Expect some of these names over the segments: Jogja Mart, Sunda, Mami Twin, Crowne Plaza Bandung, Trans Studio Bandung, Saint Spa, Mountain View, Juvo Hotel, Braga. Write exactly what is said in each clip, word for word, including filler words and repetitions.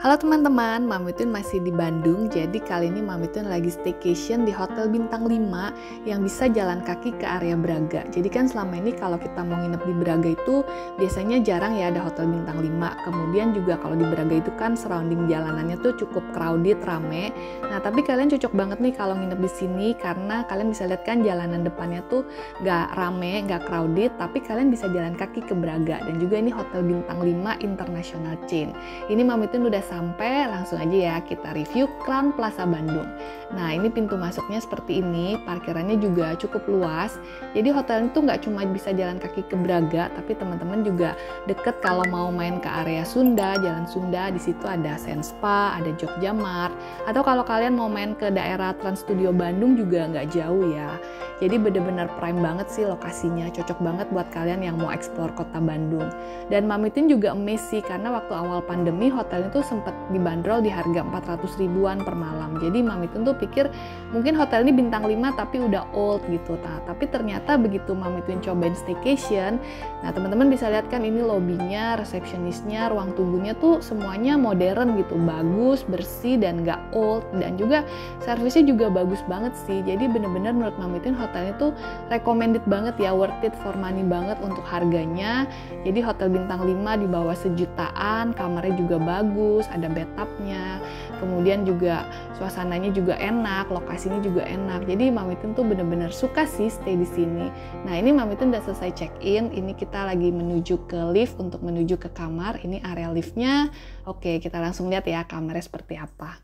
Halo teman-teman, Mami Twin masih di Bandung, jadi kali ini Mami Twin lagi staycation di Hotel Bintang lima yang bisa jalan kaki ke area Braga. Jadi kan selama ini kalau kita mau nginep di Braga itu biasanya jarang ya ada Hotel Bintang lima. Kemudian juga kalau di Braga itu kan surrounding jalanannya tuh cukup crowded, rame. Nah tapi kalian cocok banget nih kalau nginep di sini karena kalian bisa lihat kan jalanan depannya tuh gak rame, gak crowded, tapi kalian bisa jalan kaki ke Braga. Dan juga ini Hotel Bintang lima International Chain. Ini Mami Twin udah sampai, langsung aja ya kita review Crowne Plaza Bandung. Nah ini pintu masuknya seperti ini, parkirannya juga cukup luas. Jadi hotel itu nggak cuma bisa jalan kaki ke Braga, tapi teman-teman juga deket kalau mau main ke area Sunda, Jalan Sunda. Di situ ada Saint Spa, ada Jogja Mart. Atau kalau kalian mau main ke daerah Trans Studio Bandung juga nggak jauh ya. Jadi bener-bener prime banget sih lokasinya, cocok banget buat kalian yang mau eksplor kota Bandung. Dan Mami Twin juga amazed sih karena waktu awal pandemi hotel itu sempat dibanderol di harga empat ratus ribuan per malam. Jadi Mami Twin tuh pikir mungkin hotel ini bintang lima tapi udah old gitu. Nah, tapi ternyata begitu Mami Twin cobain staycation, nah teman-teman bisa lihat kan ini lobbynya, resepsionisnya, ruang tunggunya tuh semuanya modern gitu, bagus, bersih dan gak old, dan juga servisnya juga bagus banget sih. Jadi bener-bener menurut Mami Twin hotelnya tuh recommended banget ya, worth it for money banget untuk harganya. Jadi hotel bintang lima di bawah sejutaan, kamarnya juga bagus, ada bathtubnya, kemudian juga suasananya juga enak, lokasinya juga enak. Jadi Mami Twin tuh bener-bener suka sih stay di sini. Nah ini Mami Twin udah selesai check in, ini kita lagi menuju ke lift untuk menuju ke kamar. Ini area liftnya. Oke, kita langsung lihat ya kamarnya seperti apa.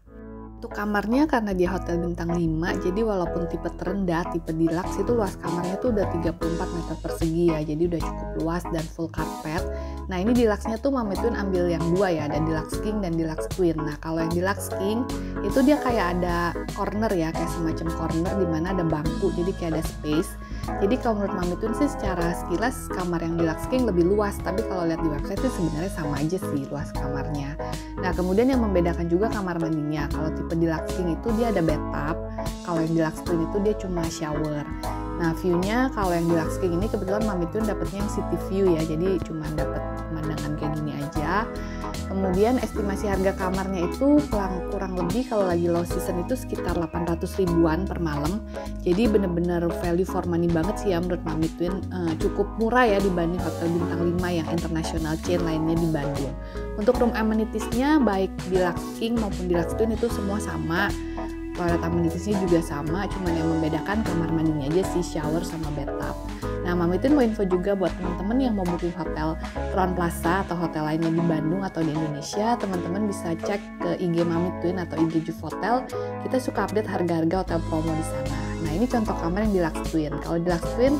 Untuk kamarnya karena dia hotel bintang lima, jadi walaupun tipe terendah, tipe deluxe, itu luas kamarnya tuh udah tiga puluh empat meter persegi ya, jadi udah cukup luas dan full karpet. Nah ini deluxe-nya tuh Mami Twin ambil yang dua ya, ada deluxe king dan deluxe twin. Nah kalau yang deluxe king itu dia kayak ada corner ya, kayak semacam corner dimana ada bangku, jadi kayak ada space. Jadi kalau menurut Mami Twin sih secara sekilas kamar yang deluxe king lebih luas, tapi kalau lihat di website sih sebenarnya sama aja sih luas kamarnya. Nah kemudian yang membedakan juga kamar mandinya, kalau tipe deluxe king itu dia ada bathtub, kalau yang deluxe twin itu dia cuma shower. Nah view-nya kalau yang deluxe king ini kebetulan Mami Twin dapetnya yang city view ya, jadi cuma dapet pemandangan kayak gini aja. Kemudian estimasi harga kamarnya itu kurang, kurang lebih kalau lagi low season itu sekitar delapan ratus ribuan per malam. Jadi bener-bener value for money banget sih ya menurut Mami Twin, eh, cukup murah ya dibanding hotel bintang lima yang international chain lainnya di Bandung. Untuk room amenitiesnya baik deluxe king maupun deluxe twin itu semua sama. Toilet amenitisnya juga sama, cuman yang membedakan kamar mandinya aja sih, shower sama bathtub. Nah, Mami Twin mau info juga buat teman-teman yang mau booking hotel Crowne Plaza atau hotel lainnya di Bandung atau di Indonesia, teman-teman bisa cek ke I G Mami Twin atau I G Juvo Hotel. Kita suka update harga-harga hotel promo di sana. Nah, ini contoh kamar yang deluxe twin. Kalau deluxe twin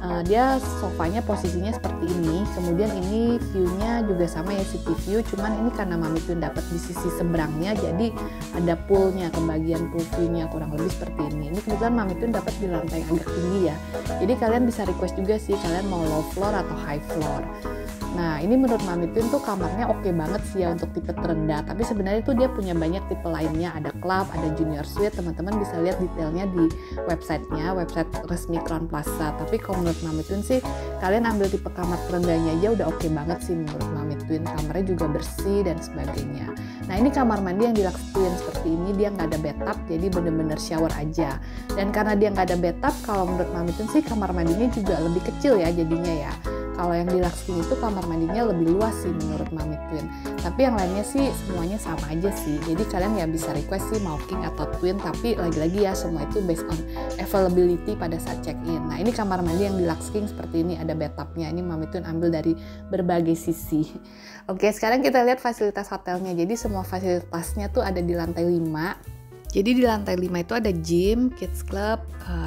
Uh, dia sofanya posisinya seperti ini, kemudian ini view-nya juga sama ya, city view, cuman ini karena Mami Twin dapat di sisi seberangnya, jadi ada pool-nya, kebagian pool view-nya kurang lebih seperti ini. Ini kebetulan Mami Twin dapat di lantai yang agak tinggi ya, jadi kalian bisa request juga sih, kalian mau low floor atau high floor. Nah ini menurut Mami Twin tuh kamarnya oke okay banget sih ya untuk tipe terendah, tapi sebenarnya tuh dia punya banyak tipe lainnya, ada club, ada junior suite. Teman-teman bisa lihat detailnya di websitenya, website resmi Crowne Plaza. Tapi kalau menurut Mami Twin sih kalian ambil tipe kamar terendahnya aja udah oke okay banget sih menurut Mami Twin, kamarnya juga bersih dan sebagainya. Nah ini kamar mandi yang deluxe twin seperti ini, dia nggak ada bathtub, jadi bener-bener shower aja. Dan karena dia nggak ada bathtub, kalau menurut Mami Twin sih kamar mandinya juga lebih kecil ya jadinya ya. Kalau yang deluxe king itu kamar mandinya lebih luas sih menurut Mami Twin. Tapi yang lainnya sih semuanya sama aja sih. Jadi kalian ya bisa request sih mau king atau twin. Tapi lagi-lagi ya semua itu based on availability pada saat check-in. Nah ini kamar mandi yang deluxe king seperti ini, ada bathtubnya. Ini Mami Twin ambil dari berbagai sisi. Oke sekarang kita lihat fasilitas hotelnya. Jadi semua fasilitasnya tuh ada di lantai lima. Jadi di lantai lima itu ada gym, kids club,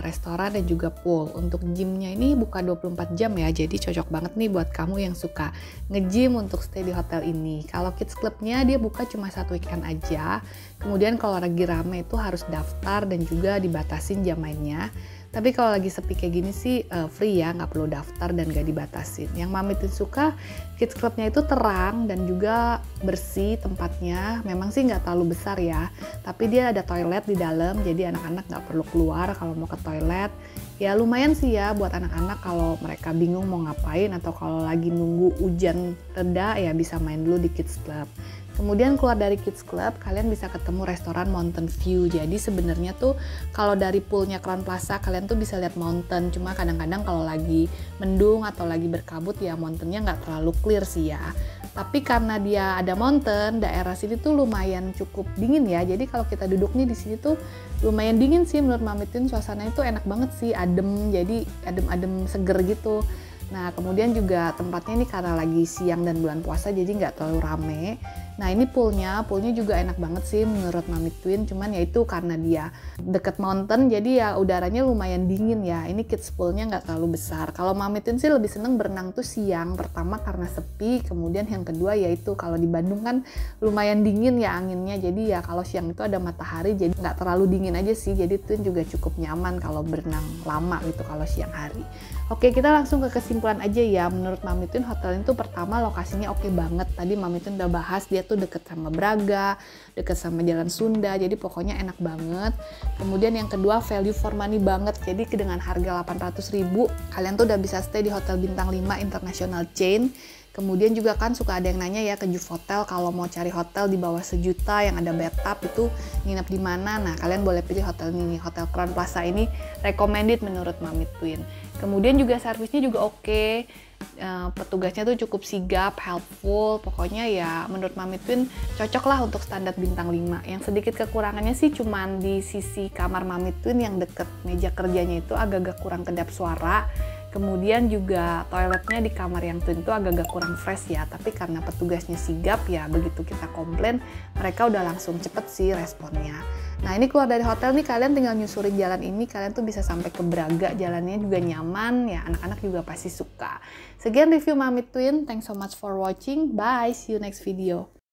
restoran, dan juga pool. Untuk gymnya ini buka dua puluh empat jam ya, jadi cocok banget nih buat kamu yang suka nge-gym untuk stay di hotel ini. Kalau kids clubnya dia buka cuma satu weekend aja, kemudian kalau lagi rame itu harus daftar dan juga dibatasin jam mainnya. Tapi kalau lagi sepi kayak gini sih uh, free ya, nggak perlu daftar dan nggak dibatasin. Yang Mami Twin suka, kids clubnya itu terang dan juga bersih tempatnya. Memang sih nggak terlalu besar ya, tapi dia ada toilet di dalam, jadi anak-anak nggak perlu keluar kalau mau ke toilet. Ya lumayan sih ya buat anak-anak kalau mereka bingung mau ngapain atau kalau lagi nunggu hujan reda ya bisa main dulu di kids club. Kemudian keluar dari Kids Club, kalian bisa ketemu restoran Mountain View. Jadi sebenarnya tuh kalau dari poolnya Crowne Plaza, kalian tuh bisa lihat mountain. Cuma kadang-kadang kalau lagi mendung atau lagi berkabut ya mountainnya nggak terlalu clear sih ya. Tapi karena dia ada mountain, daerah sini tuh lumayan cukup dingin ya. Jadi kalau kita duduk nih di sini tuh lumayan dingin sih menurut Mami Twin. Suasananya tuh enak banget sih, adem. Jadi adem-adem seger gitu. Nah, kemudian juga tempatnya ini karena lagi siang dan bulan puasa jadi nggak terlalu rame. Nah, ini poolnya, poolnya juga enak banget sih menurut Mami Twin. Cuman ya itu karena dia deket mountain jadi ya udaranya lumayan dingin ya. Ini kids poolnya nggak terlalu besar. Kalau Mami Twin sih lebih seneng berenang tuh siang. Pertama karena sepi, kemudian yang kedua yaitu kalau di Bandung kan lumayan dingin ya anginnya. Jadi ya kalau siang itu ada matahari jadi nggak terlalu dingin aja sih. Jadi Twin juga cukup nyaman kalau berenang lama gitu kalau siang hari. Oke, kita langsung ke kesimpulan aja ya. Menurut Mami Twin, hotel itu pertama lokasinya oke banget. Tadi Mami Twin udah bahas dia tuh deket sama Braga, deket sama Jalan Sunda, jadi pokoknya enak banget. Kemudian yang kedua, value for money banget. Jadi dengan harga delapan ratus ribu kalian tuh udah bisa stay di hotel bintang lima international chain. Kemudian juga kan suka ada yang nanya ya ke Juvo Hotel, kalau mau cari hotel di bawah sejuta yang ada bathtub itu nginep di mana. Nah, kalian boleh pilih hotel ini. Hotel Crowne Plaza ini recommended menurut Mami Twin. Kemudian juga servisnya juga oke. Okay. Uh, petugasnya tuh cukup sigap, helpful. Pokoknya ya menurut Mami Twin cocok lah untuk standar bintang lima. Yang sedikit kekurangannya sih cuman di sisi kamar Mami Twin yang deket meja kerjanya itu agak-agak kurang kedap suara. Kemudian juga toiletnya di kamar yang Twin itu agak-agak kurang fresh ya. Tapi karena petugasnya sigap ya, begitu kita komplain mereka udah langsung cepet sih responnya. Nah, ini keluar dari hotel nih, kalian tinggal nyusurin jalan ini. Kalian tuh bisa sampai ke Braga, jalannya juga nyaman ya, anak-anak juga pasti suka. Sekian review Mami Twin, thanks so much for watching. Bye, see you next video.